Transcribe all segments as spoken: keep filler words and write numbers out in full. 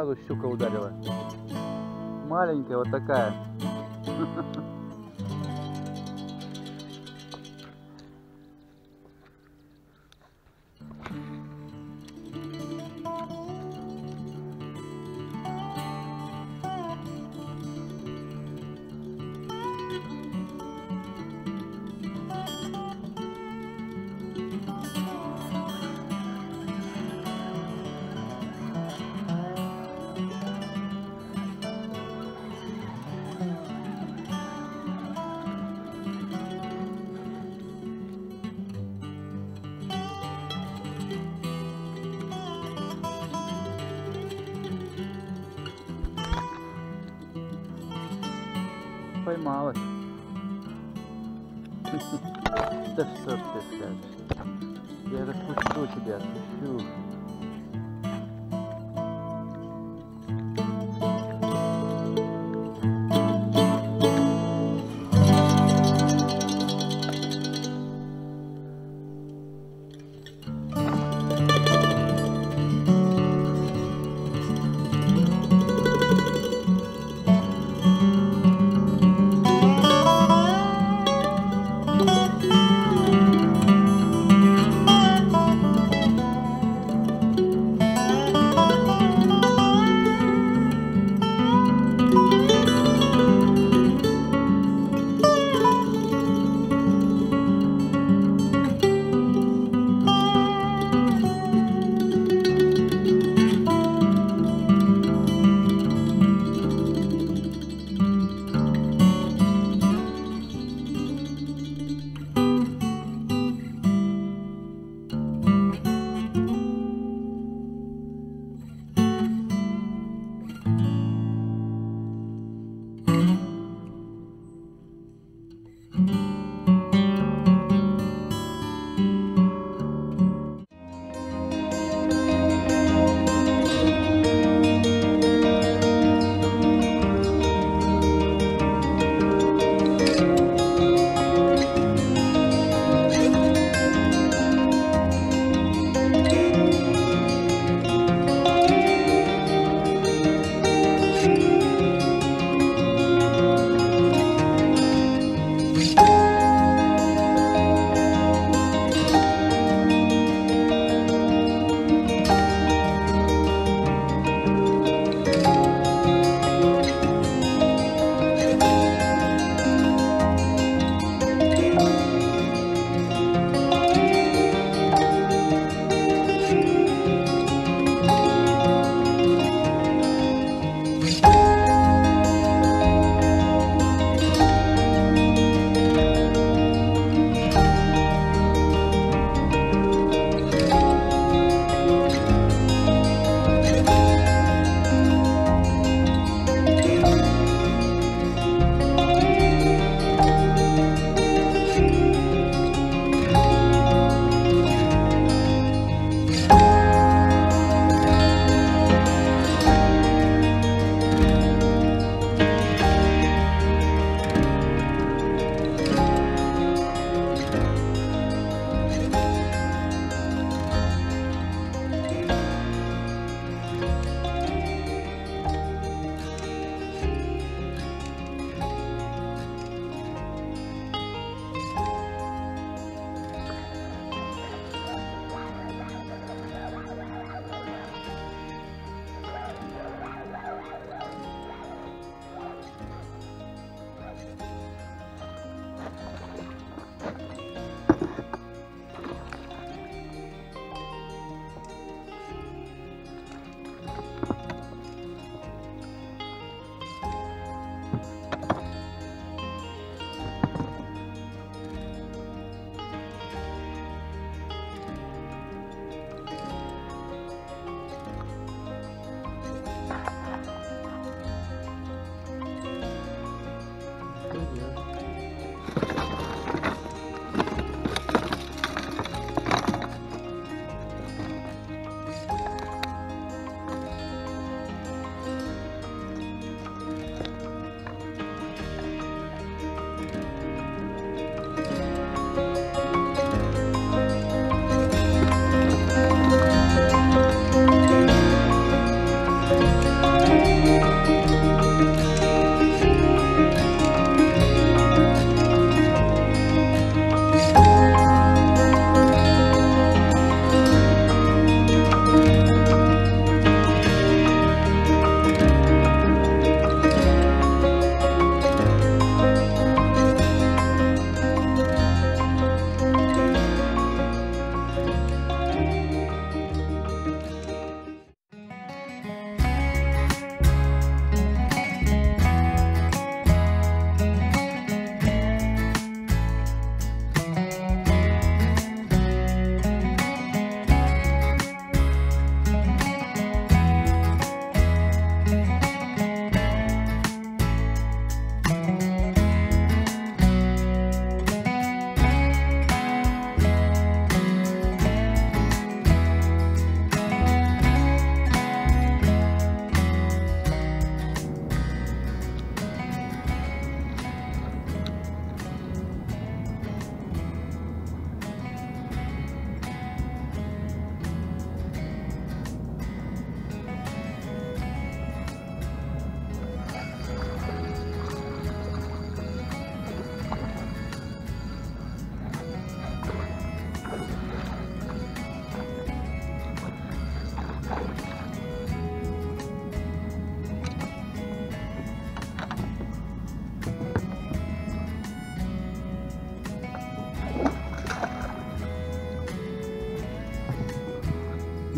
сразу щука ударила. Маленькая вот такая. Поймалась. Да что ты скажешь? Я отпущу тебя, отпущу. Thank you.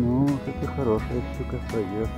Ну, вот это хорошая штука, пойдет.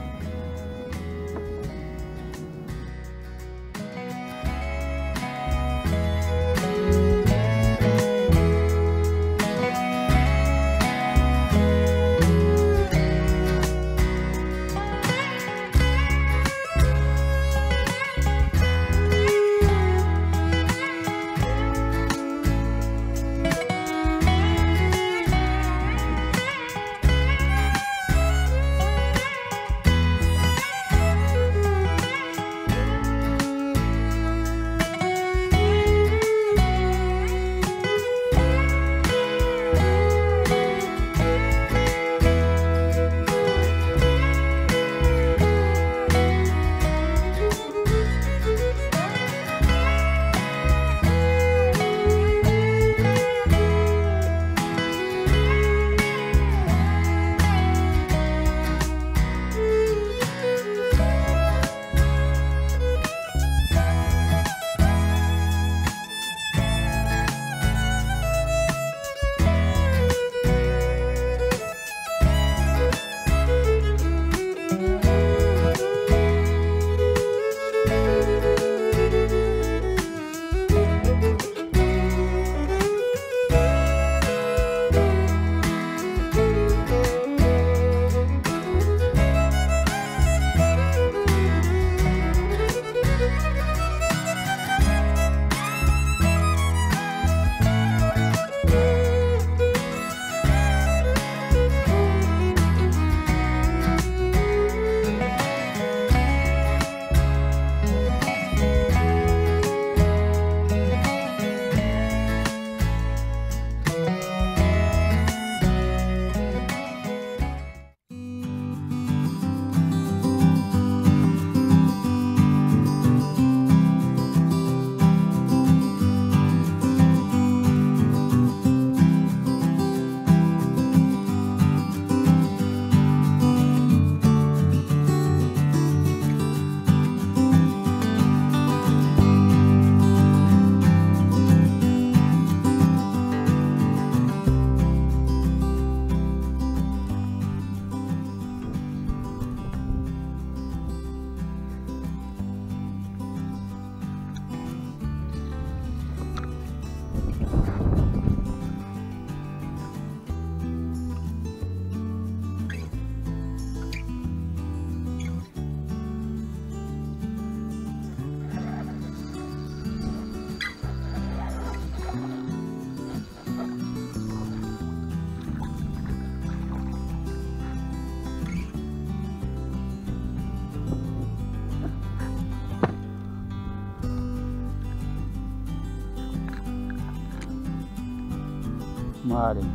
Маленькая.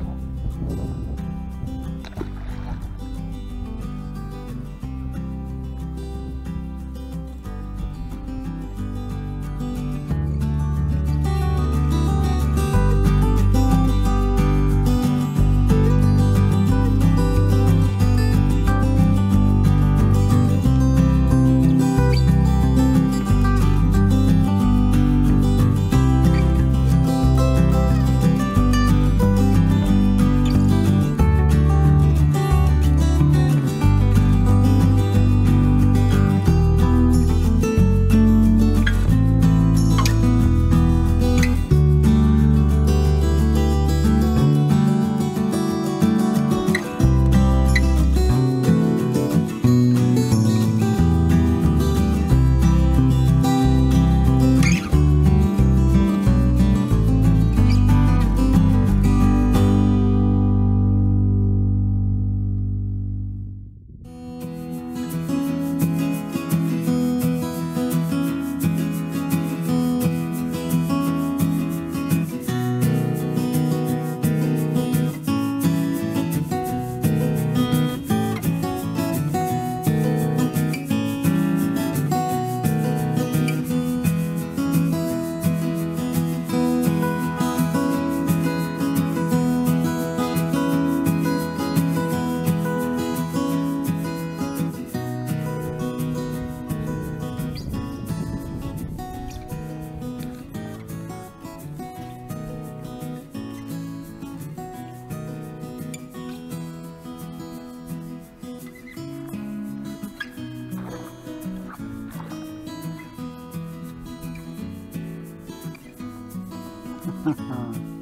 Ха-ха-ха.